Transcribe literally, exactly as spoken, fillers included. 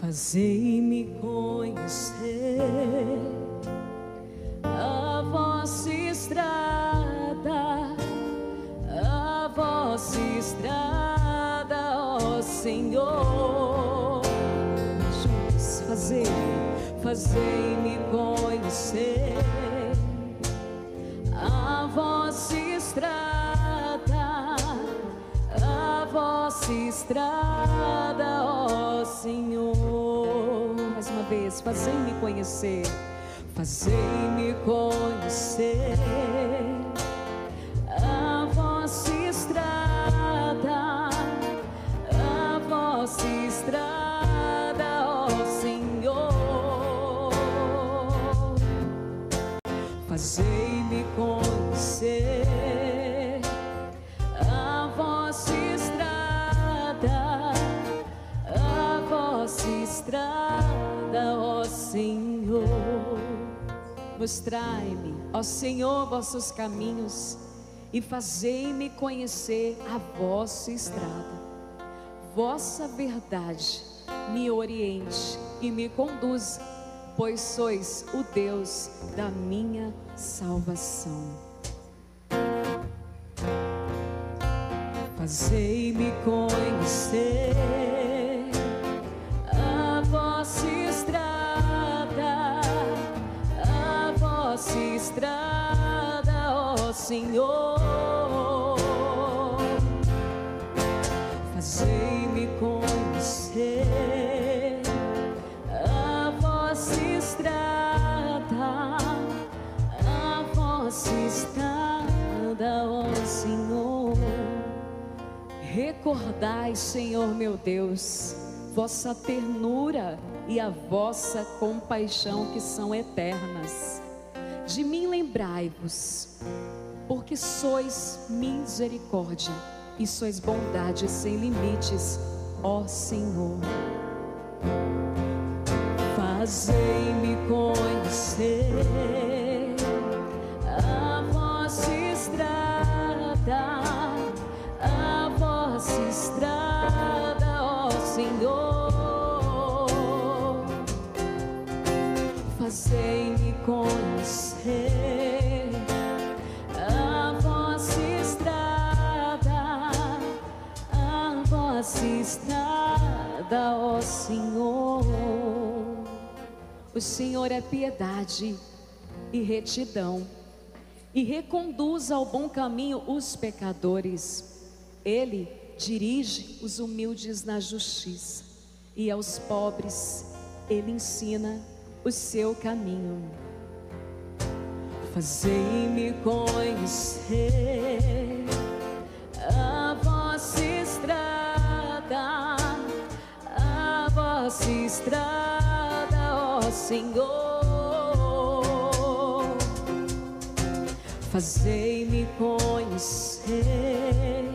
Fazei-me conhecer a vossa estrada, a vossa estrada, ó Senhor. Fazei, fazei-me conhecer a vossa estrada, a vossa estrada, ó Senhor. Mais uma vez, fazei-me conhecer, fazei-me conhecer a vossa estrada, a vossa estrada, ó Senhor. Fazei-me conhecer a vossa estrada, a vossa estrada, ó Senhor. Mostrai-me, ó Senhor, vossos caminhos e fazei-me conhecer a vossa estrada. Vossa verdade me oriente e me conduza, pois sois o Deus da minha salvação. Fazei-me conhecer a vossa estrada, vossa estrada, ó Senhor. Fazei-me conhecer a vossa estrada, a vossa estrada, ó Senhor. Recordai, Senhor meu Deus, vossa ternura e a vossa compaixão que são eternas. De mim lembrai-vos, porque sois misericórdia e sois bondade sem limites, ó Senhor. Fazei-me conhecer a vossa estrada, a vossa estrada, ó Senhor. Fazei-me conhecer a vossa estrada, a vossa estrada, ó Senhor. O Senhor é piedade e retidão, e reconduz ao bom caminho os pecadores. Ele dirige os humildes na justiça, e aos pobres ele ensina o seu caminho. Fazei-me conhecer a vossa estrada, a vossa estrada, ó Senhor. Fazei-me conhecer